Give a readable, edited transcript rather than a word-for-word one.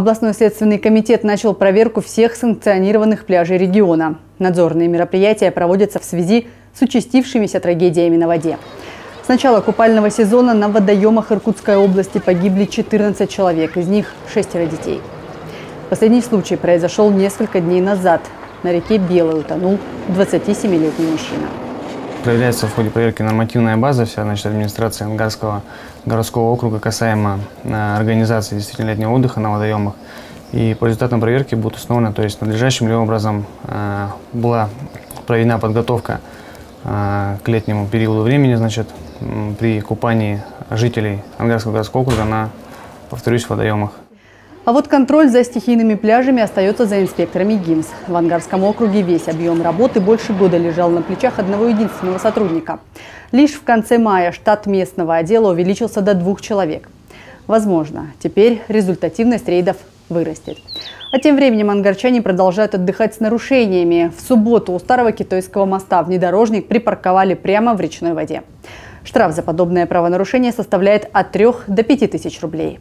Областной следственный комитет начал проверку всех санкционированных пляжей региона. Надзорные мероприятия проводятся в связи с участившимися трагедиями на воде. С начала купального сезона на водоемах Иркутской области погибли 14 человек, из них 6 детей. Последний случай произошел несколько дней назад. На реке Белой утонул 27-летний мужчина. Проверяется в ходе проверки нормативная база вся, значит, администрации Ангарского городского округа касаемо организации десятилетнего отдыха на водоемах. И по результатам проверки будет установлено, то есть надлежащим ли образом была проведена подготовка к летнему периоду времени, значит, при купании жителей Ангарского городского округа на, повторюсь, водоемах. А вот контроль за стихийными пляжами остается за инспекторами ГИМС. В Ангарском округе весь объем работы больше года лежал на плечах одного единственного сотрудника. Лишь в конце мая штат местного отдела увеличился до 2 человек. Возможно, теперь результативность рейдов вырастет. А тем временем ангарчане продолжают отдыхать с нарушениями. В субботу у старого Китайского моста внедорожник припарковали прямо в речной воде. Штраф за подобное правонарушение составляет от 3 до 5 тысяч рублей.